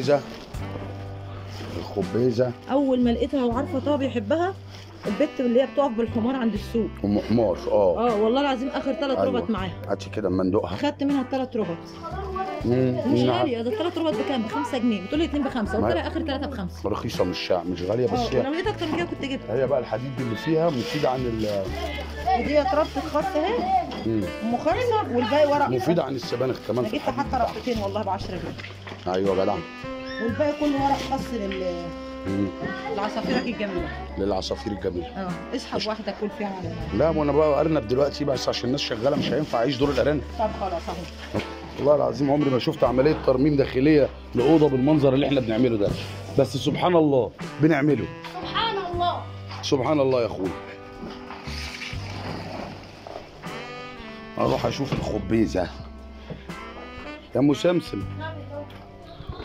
الخبيزه. الخبيزه اول ما لقيتها وعارفه طه بيحبها، البت اللي هي بتقف بالحمار عند السوق، ام حمار. والله العظيم اخر 3 ربط معاها. عادش كده اما ندوقها. خدت منها ال3 ربط. مش غاليه، ده ال3 ربط بكام؟ ب5 جنيه. بتقول لي 2 ب5، قلت لها اخر 3 ب5. رخيصه، مش غاليه بس. لو لقيت اكتر من كده كنت جبتها. هي بقى الحديد اللي فيها مفيده عن دي ربطه خرص اهي، ام خرصه، والباقي ورق مفيده عن السبانخ كمان. جبت حتى ربطتين والله ب10 جنيه. ايوه جدع. والباقي كله ورق خاص للعصافيرك الجميله. للعصافير الجميله. اسحب واحده كل فيها على لا، ما انا بقى ارنب دلوقتي بس عشان الناس شغاله مش هينفع اعيش دور الارانب. طب خلاص اهو. والله العظيم عمري ما شفت عمليه ترميم داخليه لاوضه بالمنظر اللي احنا بنعمله ده، بس سبحان الله بنعمله. سبحان الله. سبحان الله يا اخويا. اروح اشوف الخبيزه يا ام سمسم.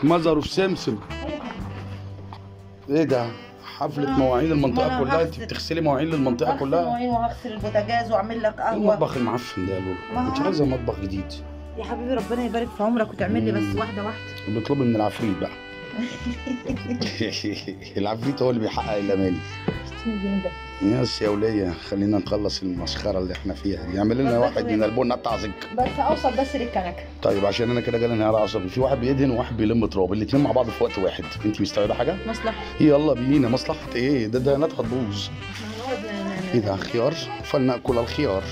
مزروا في سمسم. ايه ده؟ حفله مواعين المنطقه كلها. انت بتغسلي مواعين للمنطقه كلها؟ مواعين، وهغسل البوتاجاز واعمل لك قهوه. المطبخ المعفن ده يا لولو، انت عايزه مطبخ جديد يا حبيبي. ربنا يبارك في عمرك وتعمل لي بس واحده واحده. بطلبي من العفريت بقى. العفريت هو اللي بيحقق الاماني. ياس يا وليه، خلينا نخلص المسخره اللي احنا فيها دي. اعمل لنا واحد من البنه بتاع زك بس اوصل بس للكنكه. طيب عشان انا كده جالي انهيار عصبي، في واحد بيدهن وواحد بيلم تراب، الاثنين مع بعض في وقت واحد. انت مستوعبه حاجه؟ مصلحه. يلا بينا. مصلحه ايه؟ ده دهانات هتبوظ. ايه ده؟ خيار؟ فلناكل الخيار.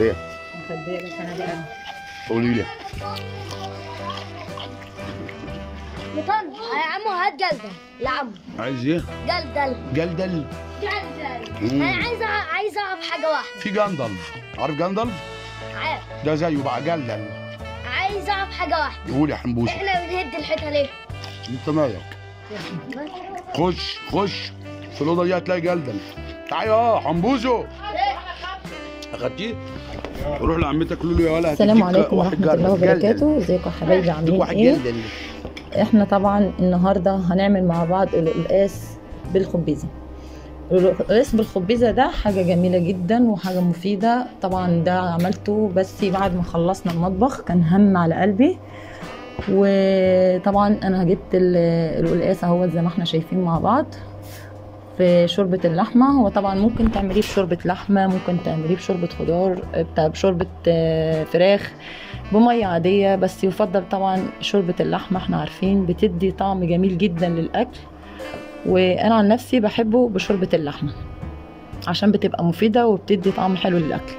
ايه؟ قولي لي بطن يا عمو. هات جلدل يا عمو. عايز ايه؟ جلدل. جلدل؟ جلدل. انا عايزه اعرف حاجه واحده. في جندلف، عارف جندلف؟ عارف. ده زيه بقى جلدل. عايزه اعرف حاجه واحده. قول يا حنبوسه. احنا بنهد الحيطه ليه؟ انت مالك؟ خش خش في الاوضه دي هتلاقي جلدل. تعالى يا حنبوسه. اخدتيه؟ روح لعمتك لولو يا ولد. السلام عليكم ورحمه الله وبركاته. ازيكم يا حبايبي؟ عاملين ايه؟ احنا طبعا النهارده هنعمل مع بعض القلقاس بالخبيزه. القلقاس بالخبيزه ده حاجه جميله جدا وحاجه مفيده. طبعا ده عملته بس بعد ما خلصنا المطبخ، كان هم على قلبي. وطبعا انا جبت القلقاس اهو زي ما احنا شايفين مع بعض في شوربه اللحمه. وطبعا ممكن تعمليه بشوربه لحمه، ممكن تعمليه بشوربه خضار، بشوربه فراخ، بميه عاديه، بس يفضل طبعا شوربه اللحمه. احنا عارفين بتدي طعم جميل جدا للاكل، وانا عن نفسي بحبه بشوربه اللحمه عشان بتبقى مفيده وبتدي طعم حلو للاكل.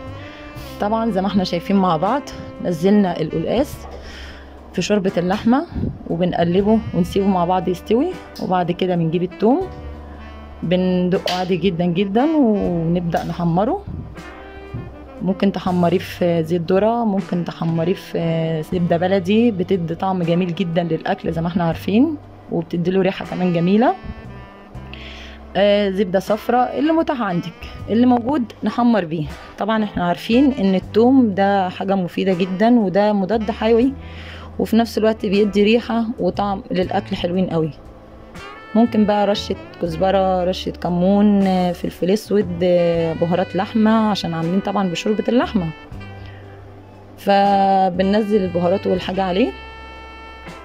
طبعا زي ما احنا شايفين مع بعض نزلنا القلقاس في شوربه اللحمه وبنقلبه ونسيبه مع بعض يستوي، وبعد كده بنجيب الثوم بندقه عادي جدا جدا ونبدا نحمره. ممكن تحمريه في زيت ذره، ممكن تحمريه في زبده بلدي، بتدي طعم جميل جدا للاكل زي ما احنا عارفين، وبتدي له ريحه كمان جميله. زبده صفراء اللي متاح عندك، اللي موجود نحمر بيه. طبعا احنا عارفين ان الثوم ده حاجه مفيده جدا، وده مضاد حيوي، وفي نفس الوقت بيدي ريحه وطعم للاكل حلوين قوي. ممكن بقى رشه كزبره، رشه كمون، فلفل اسود، بهارات لحمه عشان عاملين طبعا بشوربه اللحمه، فبننزل البهارات والحاجه عليه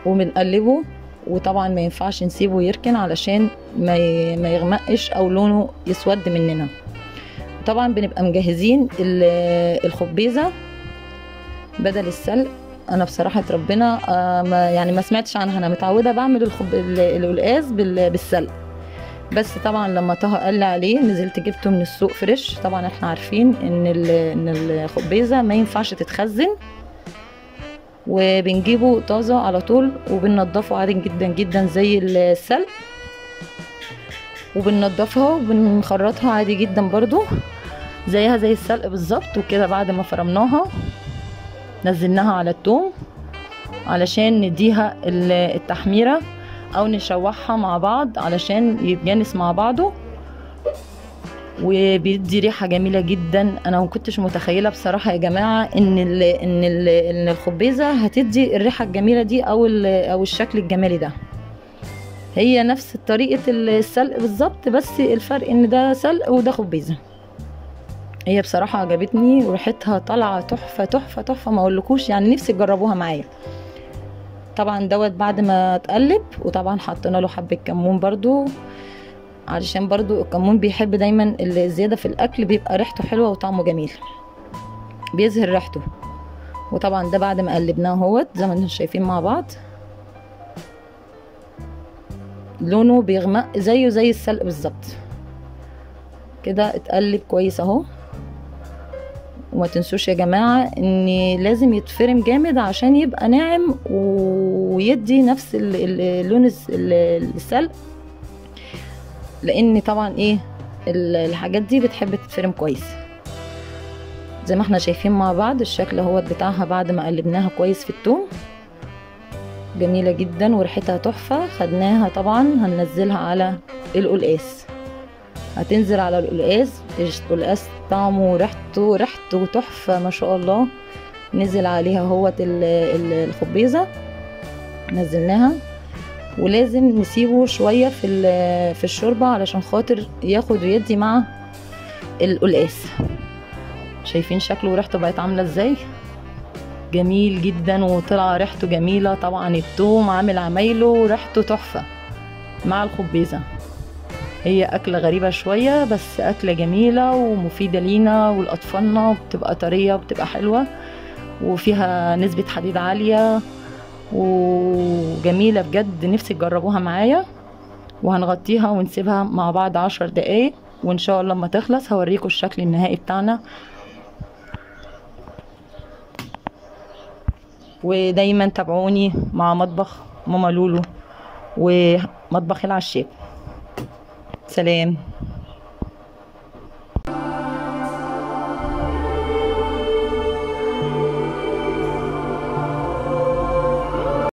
وبنقلبه. وطبعا ما ينفعش نسيبه يركن علشان ما يغمقش او لونه يسود مننا. طبعا بنبقى مجهزين الخبيزه بدل السلق. انا بصراحه ربنا ما سمعتش عنها، انا متعوده بعمل القلقاس بالسلق، بس طبعا لما طه قال لي عليه نزلت جبته من السوق فريش. طبعا احنا عارفين ان الخبيزه ما ينفعش تتخزن، وبنجيبه طازه على طول، وبننضفه عادي جدا جدا زي السلق، وبننضفها وبنخرطها عادي جدا برضو زيها زي السلق بالظبط. وكده بعد ما فرمناها نزلناها على الثوم علشان نديها التحميرة او نشوحها مع بعض علشان يتجانس مع بعضه، وبيدي ريحة جميلة جدا. انا ما كنتش متخيلة بصراحة يا جماعة ان الخبيزة هتدي الريحة الجميلة دي او الشكل الجمالي ده. هي نفس طريقة السلق بالظبط، بس الفرق ان ده سلق وده خبيزة. هي بصراحه عجبتني وريحتها طالعه تحفه تحفه تحفه، ما اقولكوش يعني، نفسي تجربوها معايا. طبعا دوت بعد ما اتقلب، وطبعا حطينا له حبه كمون برضو، علشان برضو الكمون بيحب دايما الزياده في الاكل، بيبقى ريحته حلوه وطعمه جميل، بيزهر ريحته. وطبعا ده بعد ما قلبناه اهوت زي ما انتم شايفين مع بعض، لونه بيغمق زيه زي السلق بالظبط كده. اتقلب كويس اهو. وما تنسوش يا جماعه ان لازم يتفرم جامد عشان يبقى ناعم ويدي نفس اللون السلق، لان طبعا ايه الحاجات دي بتحب تتفرم كويس. زي ما احنا شايفين مع بعض الشكل اهوت بتاعها بعد ما قلبناها كويس في الثوم، جميله جدا وريحتها تحفه. خدناها طبعا هننزلها على القلقاس، هتنزل على القلقاس. القلقاس طعمه وريحته، ريحته تحفه ما شاء الله. نزل عليها اهوت الخبيزه، نزلناها ولازم نسيبه شويه في الشوربه علشان خاطر ياخد ويدي مع القلقاس. شايفين شكله وريحته بقت عامله ازاي، جميل جدا وطلع ريحته جميله. طبعا الثوم عامل عمايله، ريحته تحفه مع الخبيزه. هي اكله غريبه شويه بس اكله جميله ومفيده لينا ولاطفالنا، بتبقى طريه وبتبقى حلوه وفيها نسبه حديد عاليه وجميله بجد. نفسي تجربوها معايا. وهنغطيها ونسيبها مع بعض 10 دقايق، وان شاء الله لما تخلص هوريكم الشكل النهائي بتاعنا. ودايما تابعوني مع مطبخ ماما لولو ومطبخ العشاء. سلام.